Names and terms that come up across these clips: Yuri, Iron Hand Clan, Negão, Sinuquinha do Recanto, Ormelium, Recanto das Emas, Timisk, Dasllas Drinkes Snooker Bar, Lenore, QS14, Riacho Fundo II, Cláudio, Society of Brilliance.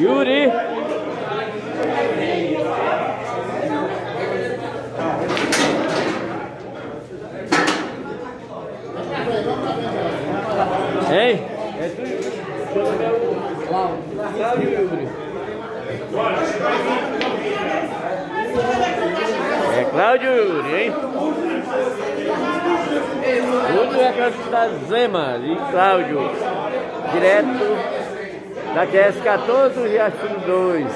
Yuri. Ei. É tu. Cláudio e Yuri. É Cláudio e Yuri, hein? Tudo é canto da Zema e Cláudio. Direto da QS14 do Riacho Fundo II,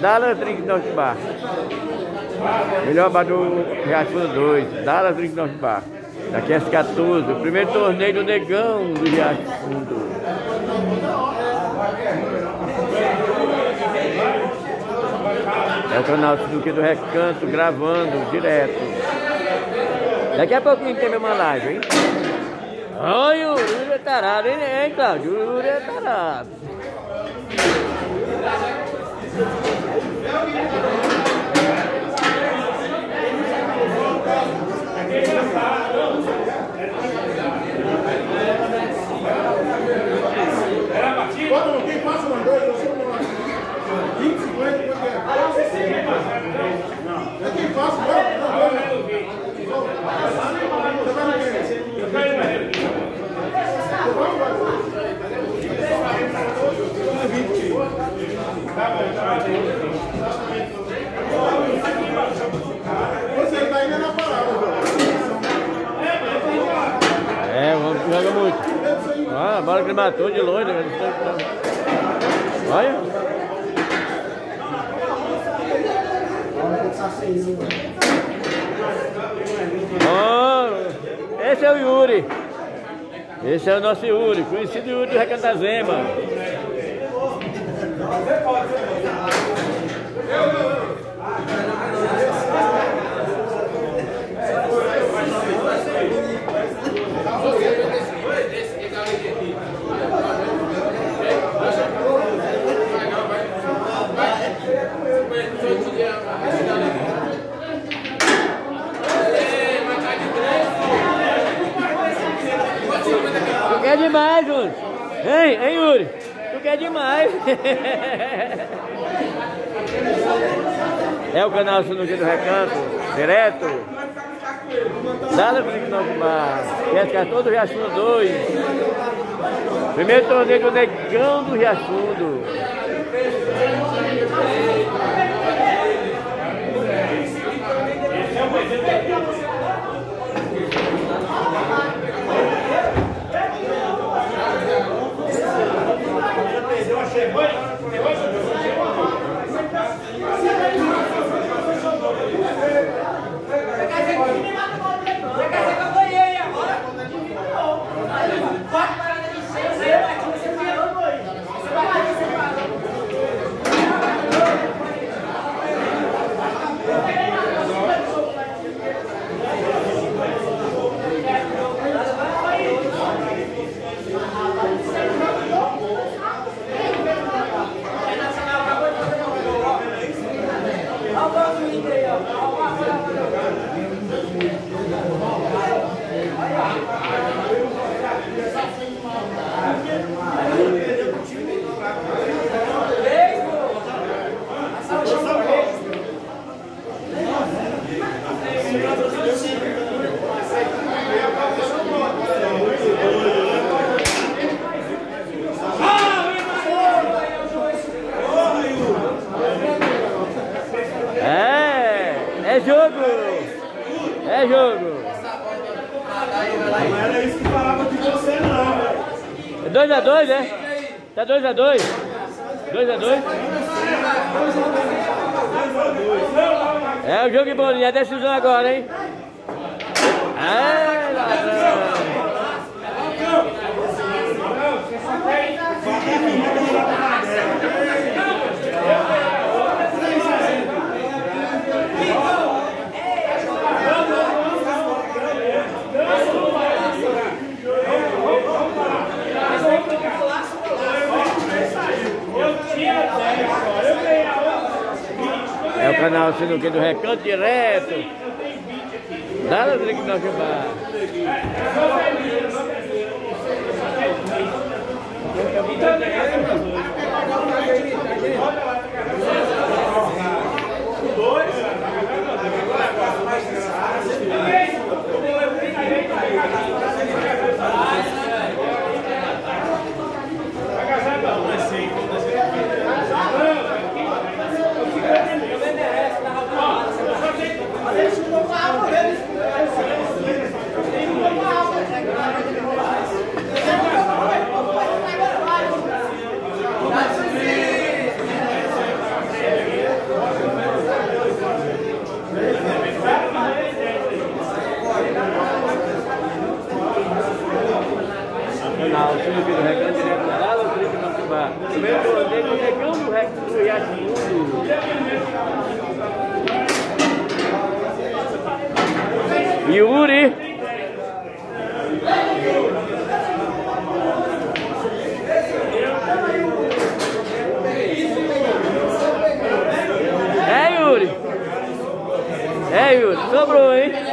Dasllas Drinkes Bar. Melhor bar do Riacho Fundo II, Dasllas Drinkes Bar. Da QS14, o primeiro torneio do Negão do Riacho Fundo. É o canal Sinuquinha do Recanto gravando direto. Daqui a pouquinho tem uma live, hein? Ai, o Yuri é tarado, hein, Cláudio? O Yuri é tarado. É, o homem joga muito. Ah, a bola que ele matou de longe. Olha. Oh, esse é o Yuri. Esse é o nosso Yuri, conhecido Yuri do Recanto da Zema. Tu quer demais, Yuri? Hein, Yuri? Tu quer demais? É o canal Sinuquinha do Recanto, direto. Dasllas Drinkes Bar, QS14 do Riacho Fundo II. Primeiro torneio do Negão do Riacho Fundo. É jogo! É jogo! Não era isso que falava de você, não, velho. 2x2, né? Tá 2x2? 2x2? É o jogo de bolinha, é decisão agora, hein? É, ladrão! É o canal Sinuquinha do Recanto direto. Dasllas Drinkes Bar. Yuri! É, Yuri! É, Yuri! Sobrou, hein?